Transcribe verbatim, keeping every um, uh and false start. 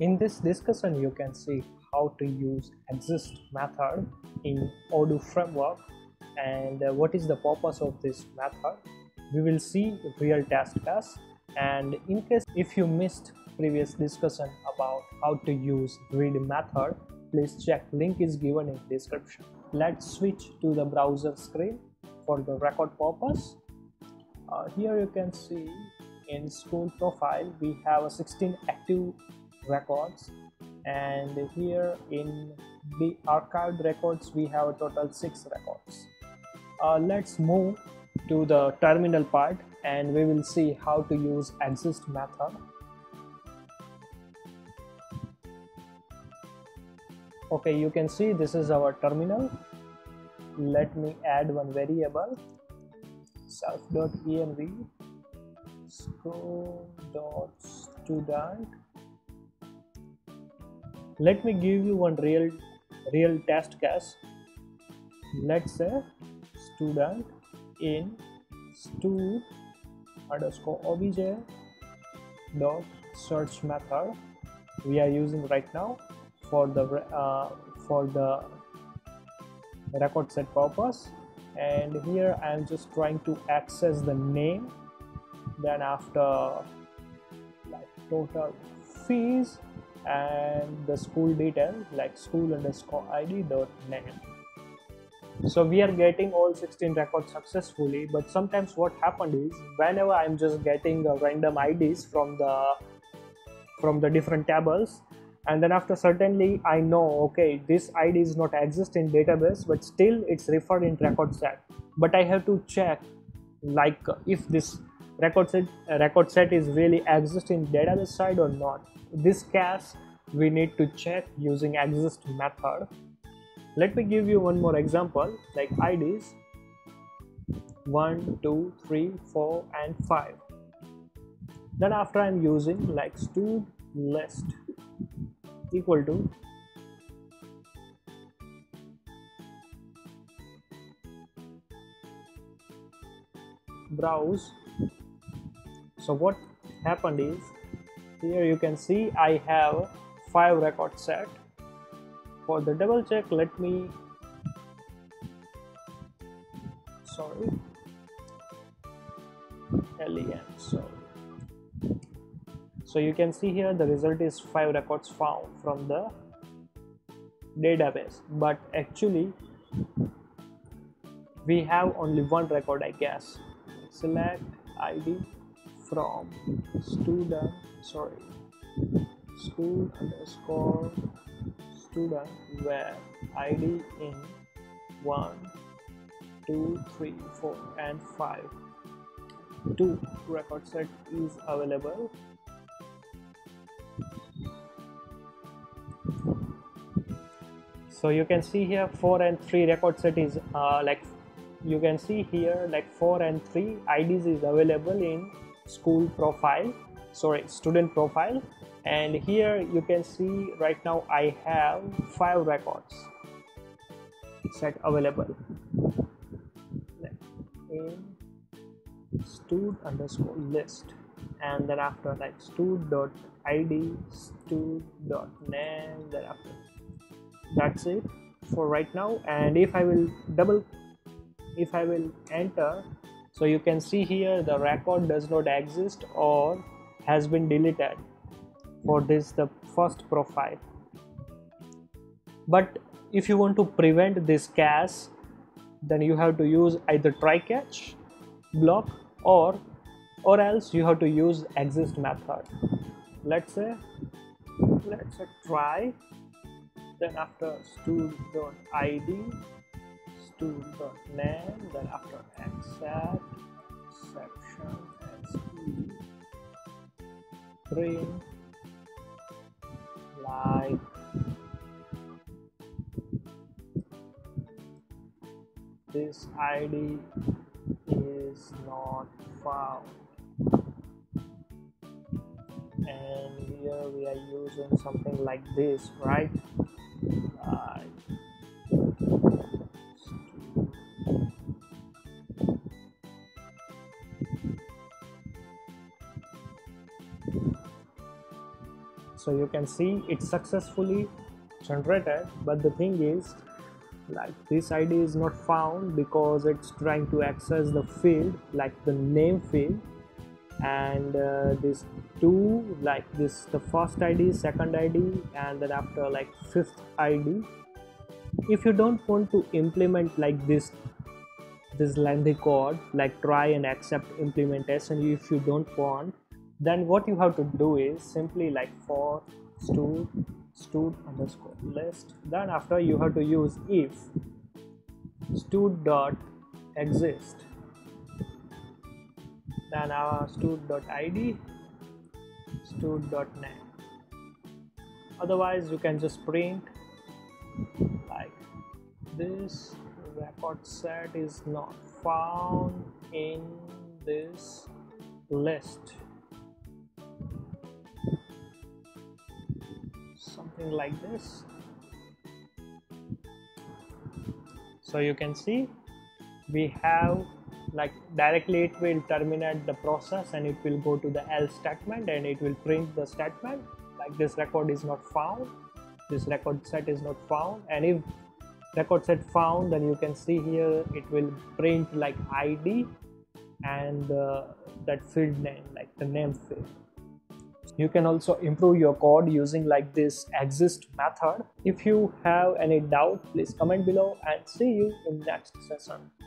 In this discussion, you can see how to use exist method in Odoo framework and what is the purpose of this method. We will see real task class, and in case if you missed previous discussion about how to use read method, please check link is given in description. Let's switch to the browser screen for the record purpose. Uh, here you can see in school profile we have a sixteen active records, and here in the archived records we have a total six records. Uh, let's move to the terminal part and we will see how to use exist method. Okay, you can see this is our terminal. Let me add one variable, self.env school.student. Let me give you one real real test case. Let's say student in stu underscore obj dot search method we are using right now for the uh, for the record set purpose, and here I am just trying to access the name, then after like total fees and the school detail like school underscore id dot name. So we are getting all sixteen records successfully, but sometimes what happened is whenever I'm just getting uh, random I Ds from the from the different tables, and then after certainly I know okay this I D is not exist in database, but still it's referred in record set, but I have to check like if this record set uh, record set is really exist in database side or not. This case we need to check using exist method. Let me give you one more example like I Ds one, two, three, four and five. Then after I'm using like stud list equal to browse. So what happened is here you can see I have five record set. For the double check, let me sorry len so so you can see here the result is five records found from the database, but actually we have only one record, I guess. Select I D from student sorry school underscore student where I D in one, two, three, four and five. Two record set is available. So you can see here four and three record set is uh, like you can see here like four and three I Ds is available in school profile sorry student profile, and here you can see right now I have five records set available in stud underscore list, and then after like stud dot id stud dot name, then after that's it for right now. And if I will double if I will enter, so you can see here the record does not exist or has been deleted for this the first profile. But if you want to prevent this case, then you have to use either try catch block or or else you have to use exist method. Let's say let's say try, then after stud.id stud.name, then after except exception se print like this I D is not found, and here we are using something like this, right? Like So you can see it successfully generated, but the thing is, like, this I D is not found because it's trying to access the field, like the name field, and uh, this two, like this, the first I D, second I D, and then after like fifth I D. If you don't want to implement like this this lengthy code, like try and accept implementation, if you don't want, then what you have to do is simply like for stu stud underscore list, then after you have to use if stud dot exist, then our stud dot id, stud dot name. Otherwise you can just print like this record set is not found in this list, something like this. So you can see we have like directly it will terminate the process and it will go to the else statement and it will print the statement like this record is not found, this record set is not found, and if record set found, then you can see here it will print like I D and uh, that field name, like the name field. You can also improve your code using like this exist method. If you have any doubt, please comment below, and see you in next session.